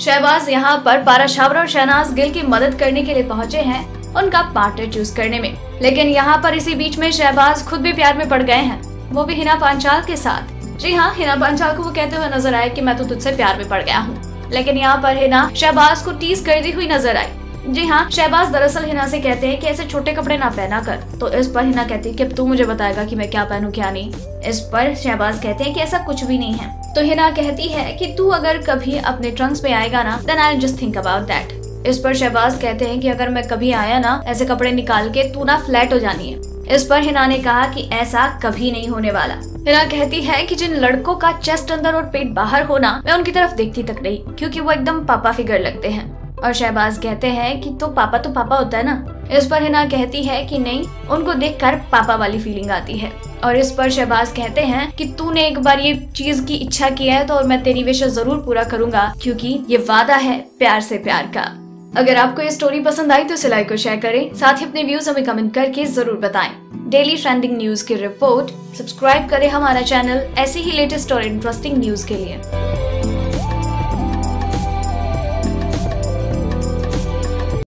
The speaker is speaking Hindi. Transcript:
शहबाज यहाँ पर पाराशावर और शहनाज गिल की मदद करने के लिए पहुँचे हैं उनका पार्टनर चूज करने में, लेकिन यहाँ पर इसी बीच में शहबाज खुद भी प्यार में पड़ गए हैं, वो भी हिना पांचाल के साथ। जी हाँ, हिना पांचाल को वो कहते हुए नजर आए कि मैं तो तुझसे प्यार में पड़ गया हूँ, लेकिन यहाँ पर हिना शहबाज को टीज करती हुई नजर आई। जी हाँ, शहबाज दरअसल हिना से कहते हैं कि ऐसे छोटे कपड़े ना पहना कर, तो इस पर हिना कहती है कि अब तू मुझे बताएगा कि मैं क्या पहनूं क्या नहीं। इस पर शहबाज कहते हैं कि ऐसा कुछ भी नहीं है, तो हिना कहती है कि तू अगर कभी अपने ट्रंक्स पे आएगा ना, then I just think about that. इस पर शहबाज कहते हैं कि अगर मैं कभी आया ना ऐसे कपड़े निकाल के, तू ना फ्लैट हो जानी है। इस पर हिना ने कहा कि ऐसा कभी नहीं होने वाला। हिना कहती है कि जिन लड़कों का चेस्ट अंदर और पेट बाहर होना, मैं उनकी तरफ देखती तक नहीं, क्योंकि वो एकदम पापा फिगर लगते हैं। और शहबाज कहते हैं कि तो पापा होता है ना। इस पर हिना कहती है कि नहीं, उनको देखकर पापा वाली फीलिंग आती है। और इस पर शहबाज कहते हैं कि तूने एक बार ये चीज की इच्छा किया है तो मैं तेरी विश जरूर पूरा करूंगा, क्योंकि ये वादा है प्यार से प्यार का। अगर आपको ये स्टोरी पसंद आई तो इसे लाइक और शेयर करें, साथ ही अपने व्यूज हमें कमेंट करके जरूर बताएं। डेली ट्रेंडिंग न्यूज की रिपोर्ट, सब्सक्राइब करें हमारा चैनल ऐसी ही लेटेस्ट और इंटरेस्टिंग न्यूज के लिए।